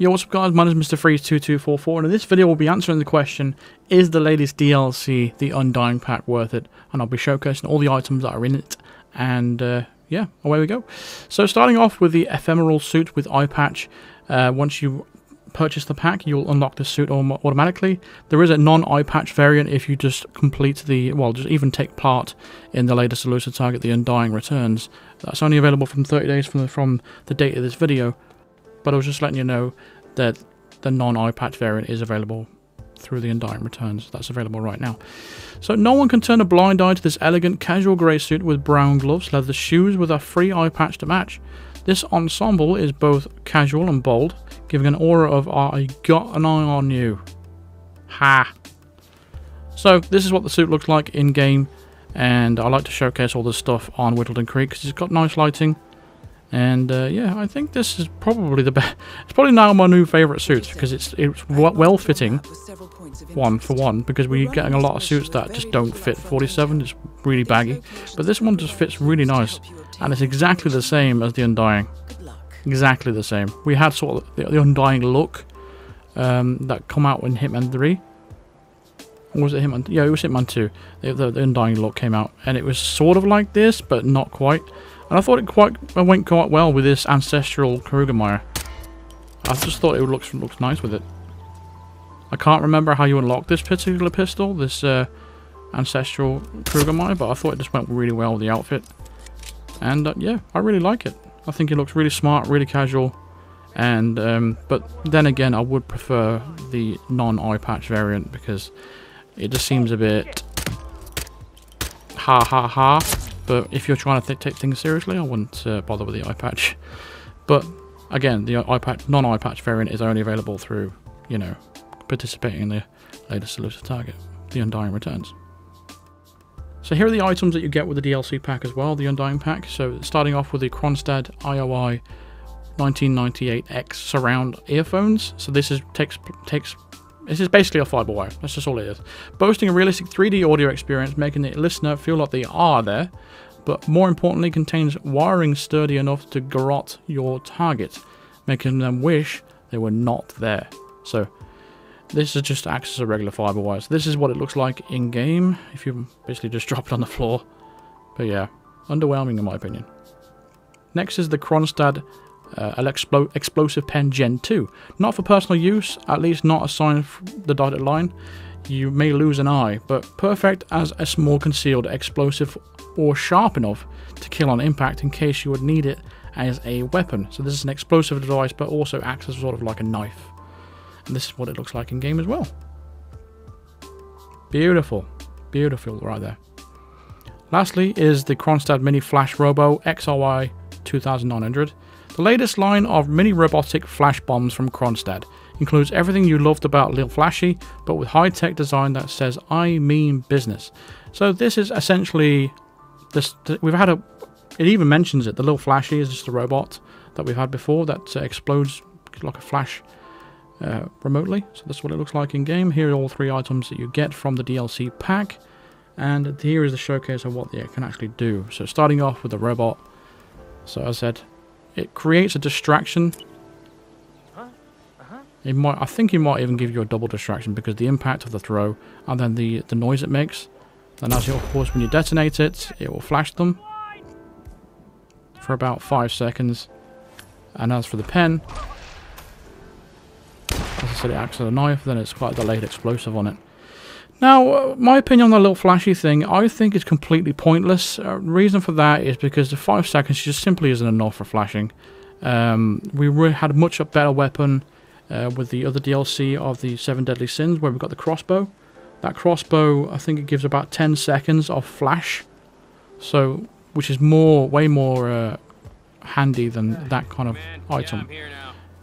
Yo, what's up guys, my name is Mr. Freeze 2244, and in this video we'll be answering the question, is the latest DLC, The Undying Pack, worth it? And I'll be showcasing all the items that are in it, and yeah, away we go. So starting off with the Ephemeral Suit with Eye Patch, once you purchase the pack, you'll unlock the suit automatically. There is a non-eye patch variant if you just complete the, well, just even take part in the latest elusive target, The Undying Returns. That's only available from 30 days from the date of this video. But I was just letting you know that the non-eye patch variant is available through The Undying Returns. That's available right now. So no one can turn a blind eye to this elegant casual grey suit with brown gloves, leather shoes with a free eye patch to match. This ensemble is both casual and bold, giving an aura of I got an eye on you. Ha! So this is what the suit looks like in game, and I like to showcase all this stuff on Whittleton Creek because it's got nice lighting. And yeah, I think this is probably the best. It's probably now my new favourite suit because it's well fitting. One because we're getting a lot of suits that just don't fit. 47 is really baggy, but this one just fits really nice, and it's exactly the same as the Undying. Exactly the same. We had sort of the Undying look that come out in HITMAN 3. Or was it HITMAN? Yeah, it was HITMAN 2. The Undying look came out, and it was sort of like this, but not quite. And I thought it went quite well with this Ancestral Krugermeier. I just thought it looks nice with it. I can't remember how you unlock this particular pistol, this Ancestral Krugermeier, but I thought it just went really well with the outfit. And yeah, I really like it. I think it looks really smart, really casual. And but then again, I would prefer the non-eye patch variant because it just seems a bit ha ha ha. But if you're trying to take things seriously, I wouldn't bother with the eye patch. But again, the eye patch, non-eye patch variant is only available through, you know, participating in the latest elusive target, The Undying Returns. So here are the items that you get with the DLC pack as well, the Undying pack. So starting off with the Kronstadt IOI-1998X Surround Earphones. So this is this is basically a fiber wire. That's just all it is. Boasting a realistic 3D audio experience, making the listener feel like they are there, but more importantly, contains wiring sturdy enough to garrote your target, making them wish they were not there. So this is just acts as a regular fiber wire. So this is what it looks like in game if you basically just drop it on the floor. But yeah, underwhelming in my opinion. Next is the Kronstadt Explosive Pen Gen 2. Not for personal use, at least not assigned the dotted line. You may lose an eye, but perfect as a small concealed explosive or sharp enough to kill on impact in case you would need it as a weapon. So this is an explosive device, but also acts as sort of like a knife. And this is what it looks like in game as well. Beautiful. Beautiful right there. Lastly is the Kronstadt Mini Flash Robo XOI-2900. The latest line of mini robotic flash bombs from Kronstadt includes everything you loved about Lil Flashy, but with high-tech design that says I mean business. So this is essentially this. We've had a. It even mentions it. The Lil Flashy is just a robot that we've had before that explodes like a flash remotely. So that's what it looks like in game. Here are all three items that you get from the DLC pack, and here is the showcase of what it can actually do. So starting off with the robot. So as I said. It creates a distraction. It might, I think it might even give you a double distraction because the impact of the throw and then the noise it makes. Then as you, of course, when you detonate it, it will flash them for about 5 seconds. And as for the pen, as I said, it acts as a knife, then it's quite a delayed explosive on it. Now, my opinion on the little flashy thing, I think it's completely pointless. Reason for that is because the 5 seconds just simply isn't enough for flashing. We had a much better weapon with the other DLC of the Seven Deadly Sins, where we've got the crossbow. That crossbow, I think it gives about 10 seconds of flash, so which is more, way more handy than that kind of item.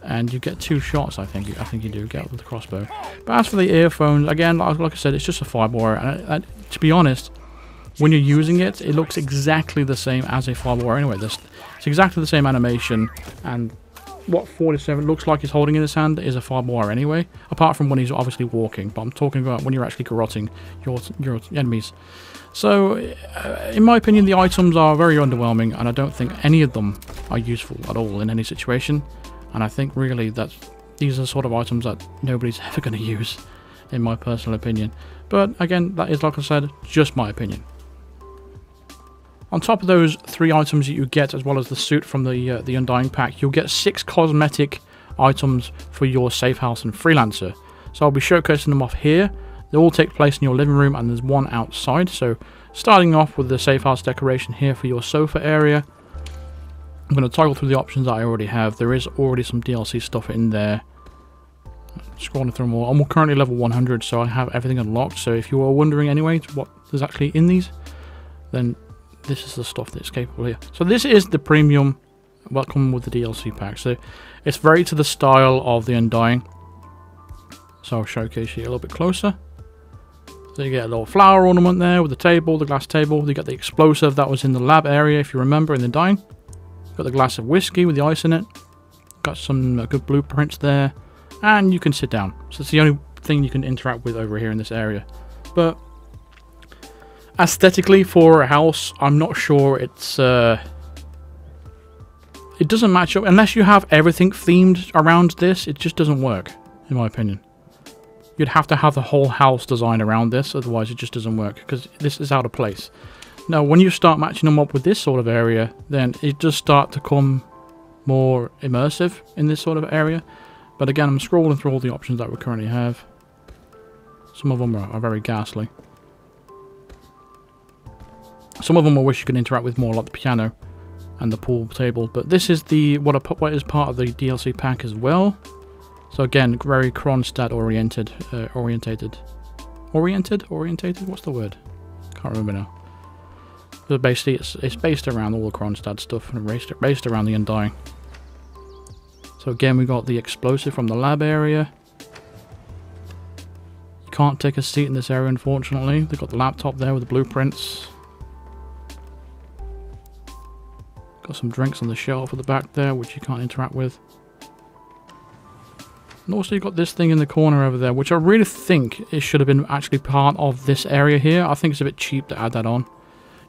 And you get 2 shots, I think you do get with the crossbow. But as for the earphones, again, like I said, it's just a fiber wire. And to be honest, when you're using it, it looks exactly the same as a fiber wire anyway. It's exactly the same animation. And what 47 looks like he's holding in his hand is a fiber wire anyway. Apart from when he's obviously walking. But I'm talking about when you're actually garrotting your enemies. So, in my opinion, the items are very underwhelming. And I don't think any of them are useful at all in any situation. And I think really that's these are the sort of items that nobody's ever going to use, in my personal opinion. But again, that is, like I said, just my opinion. On top of those 3 items that you get, as well as the suit from the Undying pack, you'll get 6 cosmetic items for your safe house and Freelancer. So I'll be showcasing them off here. They all take place in your living room, and there's one outside. So starting off with the safe house decoration here for your sofa area, I'm going to toggle through the options that I already have. There is already some DLC stuff in there. Scrolling through more. I'm currently level 100, so I have everything unlocked. So if you are wondering anyway what is actually in these, then this is the stuff that's capable here. So this is the premium welcome with the DLC pack. So it's very to the style of the Undying. So I'll showcase you a little bit closer. So you get a little flower ornament there with the table, the glass table. You got the explosive that was in the lab area, if you remember, in the Undying. Got the glass of whiskey with the ice in it. Got some good blueprints there. And you can sit down. So it's the only thing you can interact with over here in this area. But aesthetically, for a house, I'm not sure it's it doesn't match up unless you have everything themed around this. It just doesn't work, in my opinion. You'd have to have the whole house designed around this, otherwise it just doesn't work, because this is out of place. Now when you start matching them up with this sort of area, then it does start to come more immersive in this sort of area. But again, I'm scrolling through all the options that we currently have. Some of them are very ghastly. Some of them I wish you could interact with more, like the piano and the pool table. But this is the what is part of the DLC pack as well. So again, very Kronstadt oriented, orientated. What's the word? Can't remember now. But basically, it's based around all the Kronstadt stuff and based around the Undying. So again, we got the explosive from the lab area. You can't take a seat in this area, unfortunately. They've got the laptop there with the blueprints. Got some drinks on the shelf at the back there, which you can't interact with. And also you've got this thing in the corner over there, which I really think it should have been actually part of this area here. I think it's a bit cheap to add that on.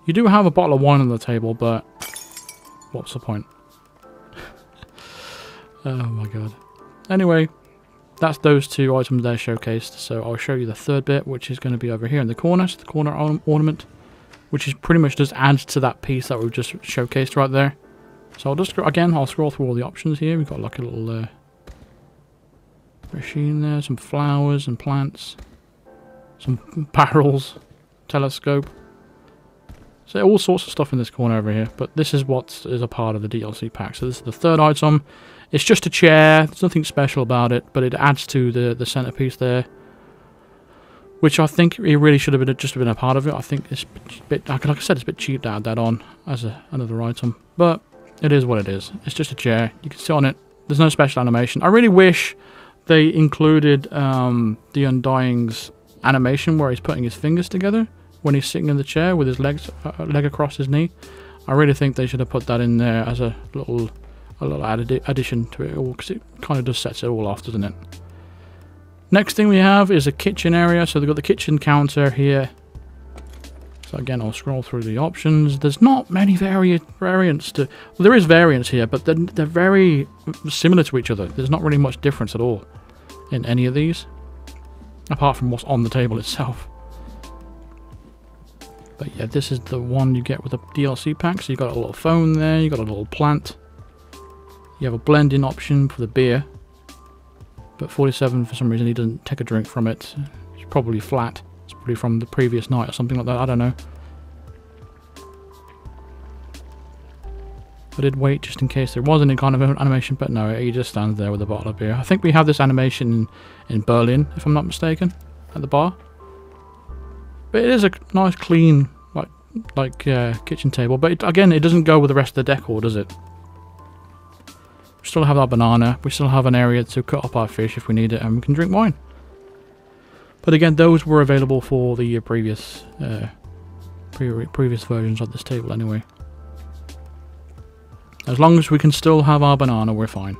You do have a bottle of wine on the table, but what's the point? Oh my god. Anyway, that's those 2 items there showcased. So I'll show you the 3rd bit, which is going to be over here in the corner. So the corner ornament, which is pretty much just adds to that piece that we've just showcased right there. So I'll just, again, I'll scroll through all the options here. We've got like a little machine there, some flowers and plants, some barrels, telescope. So all sorts of stuff in this corner over here. But this is what is a part of the DLC pack. So this is the 3rd item. It's just a chair. There's nothing special about it, but it adds to the centerpiece there, which I think it really should have been just a part of it. I think it's a bit, like I said, it's a bit cheap to add that on as another item, but it is what it is. It's just a chair. You can sit on it. There's no special animation. I really wish they included the Undying's animation where he's putting his fingers together when he's sitting in the chair with his legs leg across his knee. I really think they should have put that in there as a little addition to it all, because it kind of just sets it all off, doesn't it? Next thing we have is a kitchen area. So they've got the kitchen counter here. So again, I'll scroll through the options. There's not many variants to... Well, there is variants here, but they're very similar to each other. There's not really much difference at all in any of these, apart from what's on the table itself. But yeah, this is the one you get with the DLC pack. So you've got a little phone there, you've got a little plant. You have a blending option for the beer. But 47, for some reason, he doesn't take a drink from it. It's probably flat. It's probably from the previous night or something like that. I don't know. I did wait just in case there was any kind of animation, but no, he just stands there with a bottle of beer. I think we have this animation in Berlin, if I'm not mistaken, at the bar. But it is a nice, clean, like kitchen table. But again, it doesn't go with the rest of the decor, does it? We still have our banana, we still have an area to cut up our fish if we need it, and we can drink wine. But again, those were available for the previous versions of this table anyway. As long as we can still have our banana, we're fine.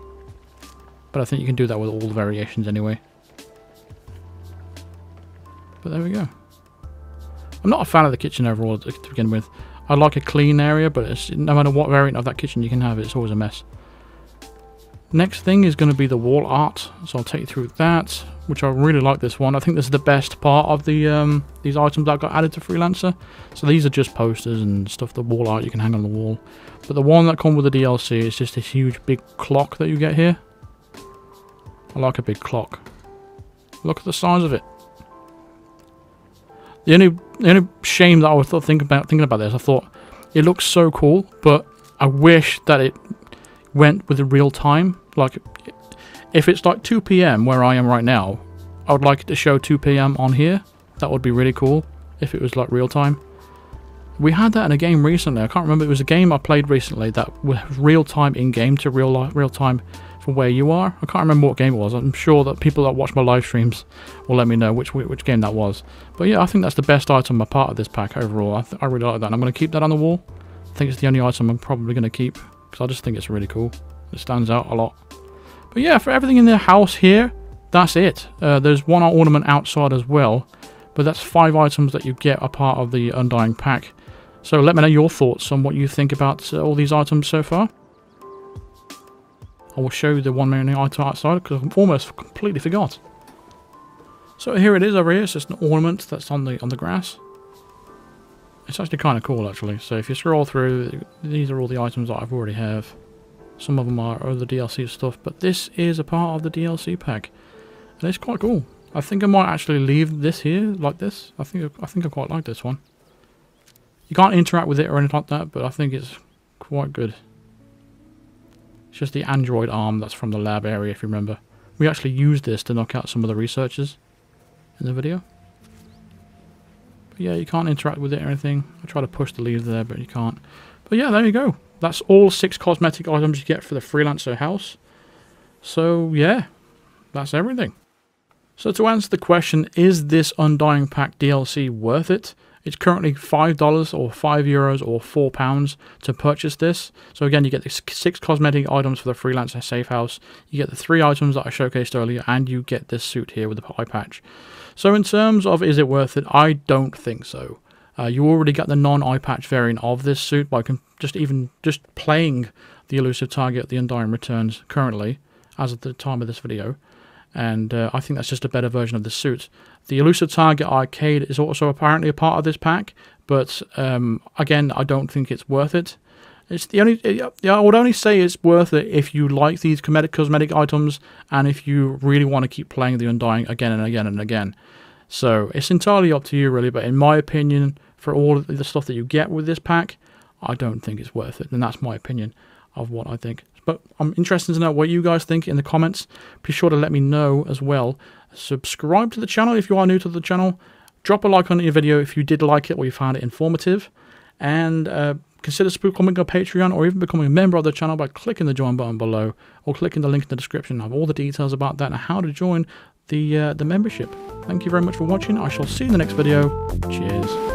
But I think you can do that with all the variations anyway. But there we go. I'm not a fan of the kitchen overall to begin with. I like a clean area, but no matter what variant of that kitchen you can have, it's always a mess. Next thing is going to be the wall art, so I'll take you through that, which I really like this one. I think this is the best part of the these items that got added to Freelancer. So these are just posters and stuff, the wall art you can hang on the wall. But the one that comes with the DLC is just this huge big clock that you get here. I like a big clock. Look at the size of it. The only shame that I was thinking about this, I thought it looks so cool, but I wish that it went with the real time. Like, if it's like 2 p.m. where I am right now, I would like it to show 2 p.m. on here. That would be really cool if it was like real time. We had that in a game recently. I can't remember. It was a game I played recently that was real time in game to real time from where you are. I can't remember what game it was. I'm sure that people that watch my live streams will let me know which game that was. But yeah, I think that's the best item, a part of this pack overall. I really like that. And I'm going to keep that on the wall. I think it's the only item I'm probably going to keep, because I just think it's really cool. It stands out a lot. But yeah, for everything in the house here, that's it. There's one ornament outside as well, but that's 5 items that you get a part of the Undying pack. So let me know your thoughts on what you think about all these items so far. I will show you the one remaining item outside, because I almost completely forgot. So here it is over here. It's just an ornament that's on the grass. It's actually kind of cool, actually. So if you scroll through, these are all the items that I've already have. Some of them are other DLC stuff, but this is a part of the DLC pack, and it's quite cool. I think I might actually leave this here like this. I think I quite like this one. You can't interact with it or anything like that, but I think it's quite good. It's just the android arm that's from the lab area, if you remember. We actually used this to knock out some of the researchers in the video. But yeah, you can't interact with it or anything. I try to push the leaves there, but you can't. But yeah, there you go. That's all 6 cosmetic items you get for the Freelancer house. So yeah, that's everything. So to answer the question, is this Undying Pack DLC worth it? It's currently $5 or €5 or £4 to purchase this. So again, you get the 6 cosmetic items for the Freelancer safe house. You get the 3 items that I showcased earlier, and you get this suit here with the eye patch. So in terms of is it worth it, I don't think so. You already got the non-eye patch variant of this suit by just playing the elusive target, the Undying Returns, currently, as of the time of this video. And I think that's just a better version of the suit. The elusive target arcade is also apparently a part of this pack, but again, I don't think it's worth it. I would only say it's worth it if you like these cosmetic items and if you really want to keep playing the Undying again and again and again. So it's entirely up to you, really. But in my opinion, for all of the stuff that you get with this pack, I don't think it's worth it. And that's my opinion of what I think. But I'm interested to know what you guys think in the comments. Be sure to let me know as well. Subscribe to the channel if you are new to the channel. Drop a like on your video if you did like it or you found it informative. And consider becoming a Patreon or even becoming a member of the channel by clicking the join button below or clicking the link in the description. I have all the details about that and how to join the membership. Thank you very much for watching. I shall see you in the next video. Cheers.